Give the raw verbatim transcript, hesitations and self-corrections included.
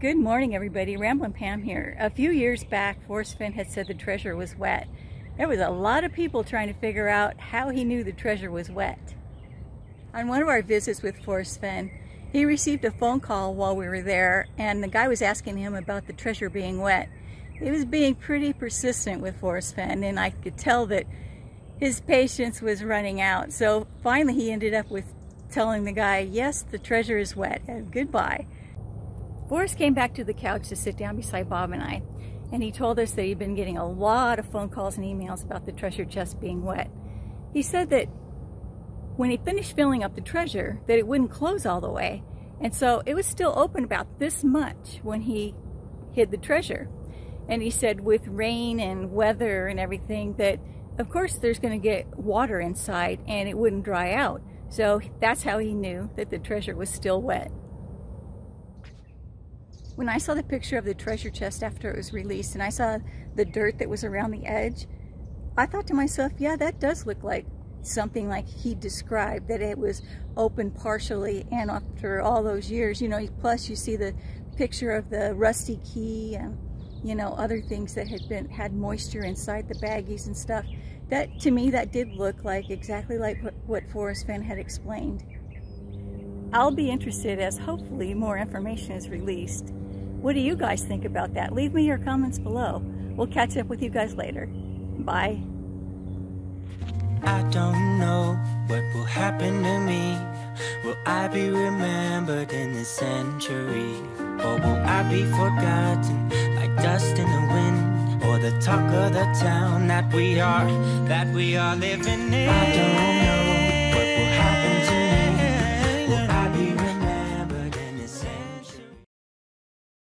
Good morning, everybody. Ramblin' Pam here. A few years back, Forrest Fenn had said the treasure was wet. There was a lot of people trying to figure out how he knew the treasure was wet. On one of our visits with Forrest Fenn, he received a phone call while we were there, and the guy was asking him about the treasure being wet. He was being pretty persistent with Forrest Fenn, and I could tell that his patience was running out. So finally, he ended up with telling the guy, "Yes, the treasure is wet, and goodbye." Boris came back to the couch to sit down beside Bob and I, and he told us that he'd been getting a lot of phone calls and emails about the treasure chest being wet. He said that when he finished filling up the treasure, that it wouldn't close all the way, and so it was still open about this much when he hid the treasure. And he said with rain and weather and everything that, of course, there's going to get water inside and it wouldn't dry out. So that's how he knew that the treasure was still wet. When I saw the picture of the treasure chest after it was released and I saw the dirt that was around the edge, I thought to myself, yeah, that does look like something like he described, that it was open partially, and after all those years, you know, plus you see the picture of the rusty key and, you know, other things that had been had moisture inside the baggies and stuff. That, to me, that did look like exactly like what, what Forrest Fenn had explained. I'll be interested as hopefully more information is released. What do you guys think about that? Leave me your comments below. We'll catch up with you guys later. Bye. I don't know what will happen to me. Will I be remembered in this century? Or will I be forgotten like dust in the wind? Or the talk of the town that we are, that we are living in? I don't know what will happen.